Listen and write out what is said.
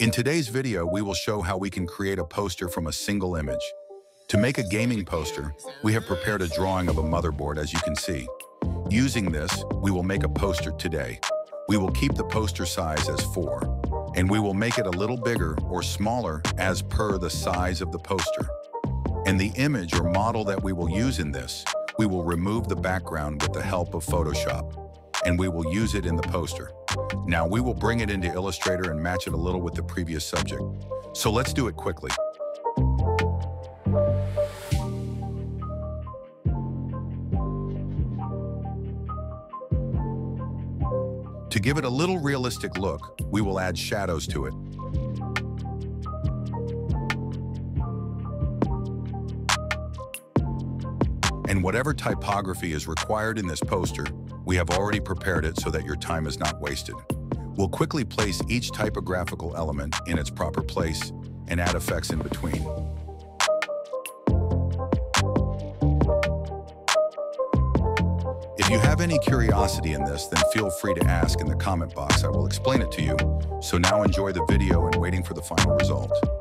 In today's video, we will show how we can create a poster from a single image. To make a gaming poster, we have prepared a drawing of a motherboard, as you can see. Using this, we will make a poster today. We will keep the poster size as 4, and we will make it a little bigger or smaller as per the size of the poster. And the image or model that we will use in this, we will remove the background with the help of Photoshop, and we will use it in the poster. Now we will bring it into Illustrator and match it a little with the previous subject. So let's do it quickly. To give it a little realistic look, we will add shadows to it. And whatever typography is required in this poster, we have already prepared it so that your time is not wasted. We'll quickly place each typographical element in its proper place and add effects in between. If you have any curiosity in this, then feel free to ask in the comment box. I will explain it to you. So now enjoy the video and waiting for the final result.